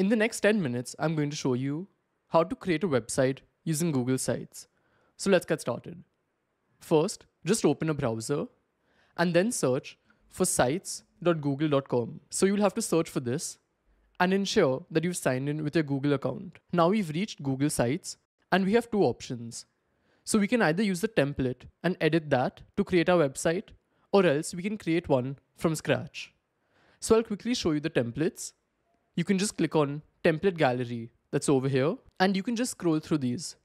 In the next 10 minutes, I'm going to show you how to create a website using Google Sites. So let's get started. First, just open a browser and then search for sites.google.com. So you'll have to search for this and ensure that you've signed in with your Google account. Now we've reached Google Sites and we have two options. So we can either use the template and edit that to create our website, or else we can create one from scratch. So I'll quickly show you the templates. You can just click on template gallery that's over here and you can just scroll through these.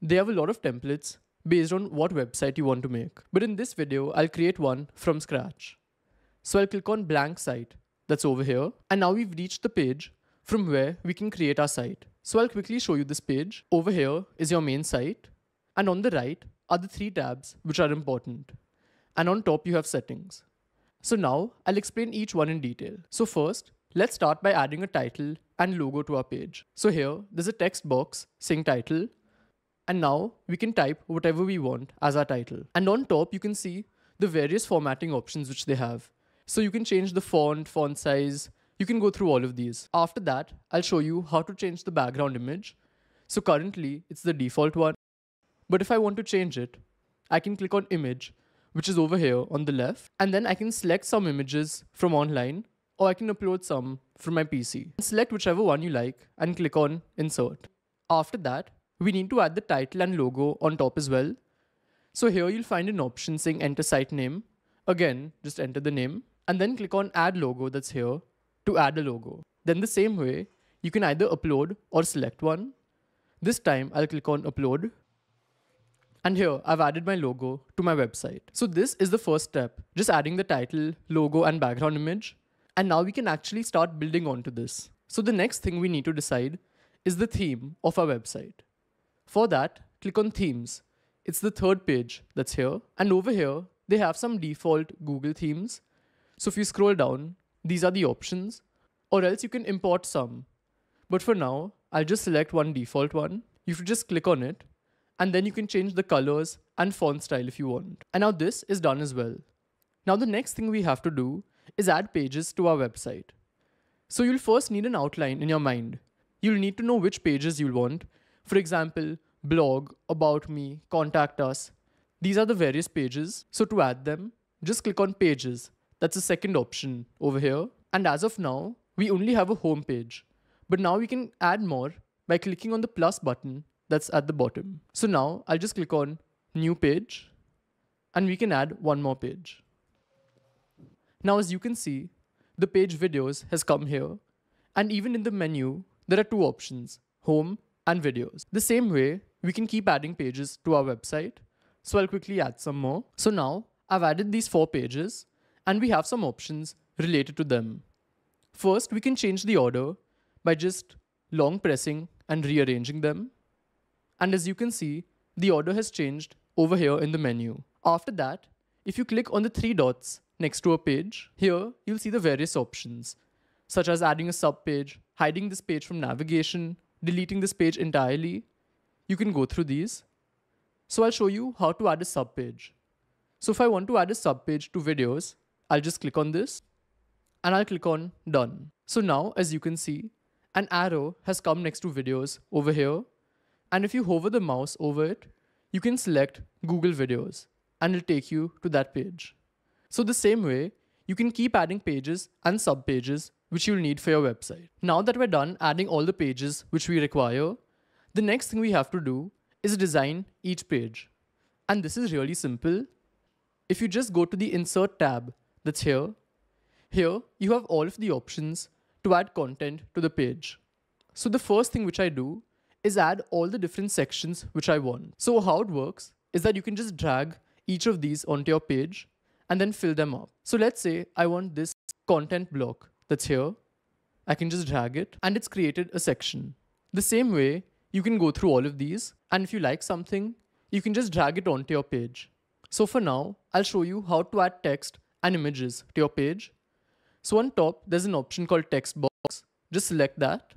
They have a lot of templates based on what website you want to make. But in this video, I'll create one from scratch. So I'll click on blank site that's over here. And now we've reached the page from where we can create our site. So I'll quickly show you this page. Over here is your main site. And on the right are the three tabs which are important. And on top you have settings. So now I'll explain each one in detail. So first, let's start by adding a title and logo to our page. So here, there's a text box saying title, and now we can type whatever we want as our title. And on top, you can see the various formatting options which they have. So you can change the font size, you can go through all of these. After that, I'll show you how to change the background image. So currently, it's the default one. But if I want to change it, I can click on image, which is over here on the left, and then I can select some images from online, or I can upload some from my PC. Select whichever one you like and click on insert. After that, we need to add the title and logo on top as well. So here you'll find an option saying enter site name. Again, just enter the name and then click on add logo that's here to add a logo. Then the same way, you can either upload or select one. This time I'll click on upload. And here I've added my logo to my website. So this is the first step, just adding the title, logo and background image. And now we can actually start building onto this. So the next thing we need to decide is the theme of our website. For that, click on themes. It's the third page that's here. And over here, they have some default Google themes. So if you scroll down, these are the options, or else you can import some. But for now, I'll just select one default one. You should just click on it, and then you can change the colors and font style if you want. And now this is done as well. Now the next thing we have to do is add pages to our website. So you'll first need an outline in your mind. You'll need to know which pages you'll want. For example, blog, about me, contact us. These are the various pages. So to add them, just click on pages. That's the second option over here. And as of now, we only have a home page. But now we can add more by clicking on the plus button that's at the bottom. So now I'll just click on new page and we can add one more page. Now, as you can see, the page videos has come here, and even in the menu, there are two options, home and videos. The same way, we can keep adding pages to our website. So I'll quickly add some more. So now I've added these four pages and we have some options related to them. First, we can change the order by just long pressing and rearranging them. And as you can see, the order has changed over here in the menu. After that, if you click on the three dots next to a page, here you'll see the various options, such as adding a subpage, hiding this page from navigation, deleting this page entirely. You can go through these. So I'll show you how to add a subpage. So if I want to add a subpage to videos, I'll just click on this and I'll click on done. So now, as you can see, an arrow has come next to videos over here. And if you hover the mouse over it, you can select Google videos and it'll take you to that page. So the same way, you can keep adding pages and subpages which you'll need for your website. Now that we're done adding all the pages which we require, the next thing we have to do is design each page. And this is really simple. If you just go to the Insert tab that's here, here you have all of the options to add content to the page. So the first thing which I do is add all the different sections which I want. So how it works is that you can just drag each of these onto your page and then fill them up. So let's say I want this content block that's here. I can just drag it and it's created a section. The same way, you can go through all of these, and if you like something, you can just drag it onto your page. So for now, I'll show you how to add text and images to your page. So on top, there's an option called text box. Just select that.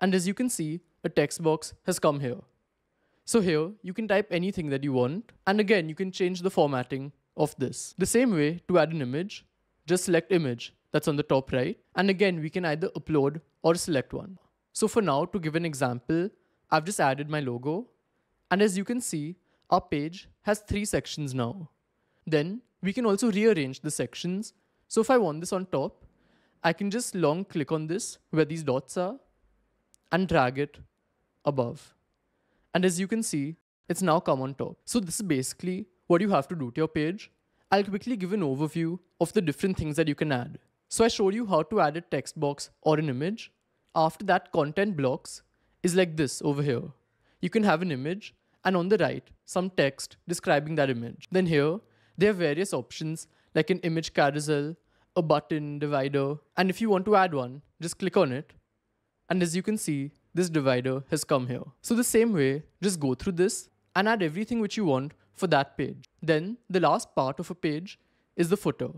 And as you can see, a text box has come here. So here, you can type anything that you want. And again, you can change the formatting of this. The same way to add an image, just select image that's on the top right. And again, we can either upload or select one. So for now, to give an example, I've just added my logo. And as you can see, our page has 3 sections now. Then we can also rearrange the sections. So if I want this on top, I can just long click on this where these dots are and drag it above. And as you can see, it's now come on top. So this is basically what you have to do to your page. I'll quickly give an overview of the different things that you can add. So I showed you how to add a text box or an image. After that, content blocks is like this over here. You can have an image and on the right, some text describing that image. Then here, there are various options like an image carousel, a button, divider, and if you want to add one, just click on it. And as you can see, this divider has come here. So the same way, just go through this and add everything which you want for that page. Then the last part of a page is the footer.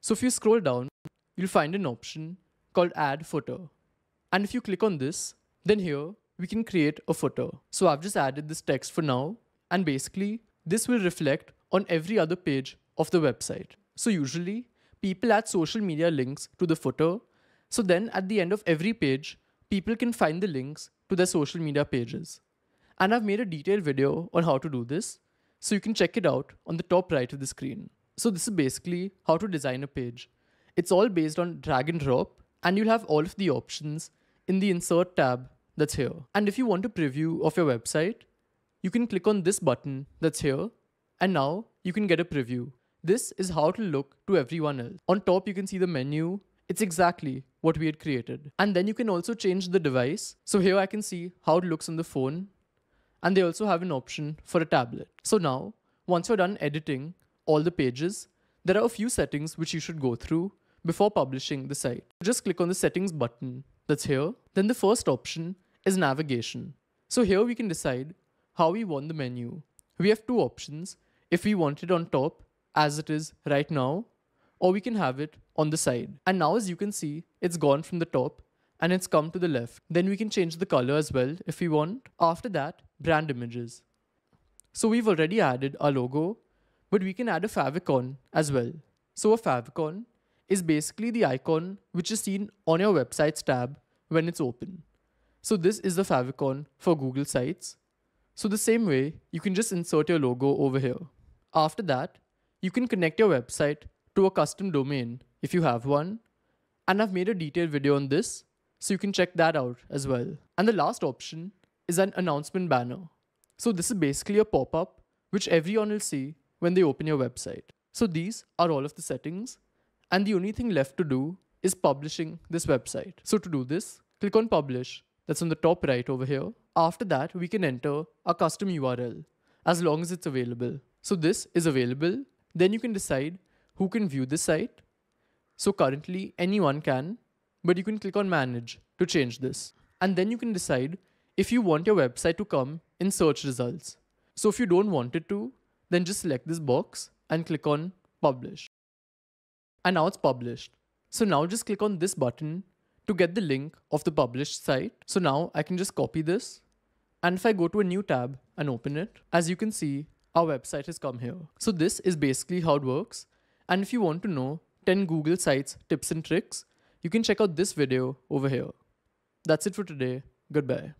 So if you scroll down, you'll find an option called add footer. And if you click on this, then here we can create a footer. So I've just added this text for now. And basically this will reflect on every other page of the website. So usually people add social media links to the footer. So then at the end of every page, people can find the links to their social media pages. And I've made a detailed video on how to do this, so you can check it out on the top right of the screen. So this is basically how to design a page. It's all based on drag and drop, and you'll have all of the options in the insert tab that's here. And if you want a preview of your website, you can click on this button that's here, and now you can get a preview. This is how it'll look to everyone else. On top, you can see the menu. It's exactly what we had created. And then you can also change the device. So here I can see how it looks on the phone. And they also have an option for a tablet. So now, once you're done editing all the pages, there are a few settings which you should go through before publishing the site. Just click on the settings button that's here. Then the first option is navigation. So here we can decide how we want the menu. We have 2 options. If we want it on top, as it is right now, or we can have it on the side. And now as you can see, it's gone from the top and it's come to the left. Then we can change the color as well if we want. After that, brand images. So we've already added our logo, but we can add a favicon as well. So a favicon is basically the icon which is seen on your website's tab when it's open. So this is the favicon for Google Sites. So the same way, you can just insert your logo over here. After that, you can connect your website to a custom domain if you have one. And I've made a detailed video on this, so you can check that out as well. And the last option is an announcement banner. So this is basically a pop-up which everyone will see when they open your website. So these are all of the settings, and the only thing left to do is publishing this website. So to do this, click on publish, that's on the top right over here. After that, we can enter a custom URL as long as it's available. So this is available. Then you can decide who can view this site. So currently anyone can, but you can click on manage to change this. And then you can decide if you want your website to come in search results. So if you don't want it to, then just select this box and click on publish. And now it's published. So now just click on this button to get the link of the published site. So now I can just copy this. And if I go to a new tab and open it, as you can see, our website has come here. So this is basically how it works. And if you want to know 10 Google Sites tips and tricks, you can check out this video over here. That's it for today. Goodbye.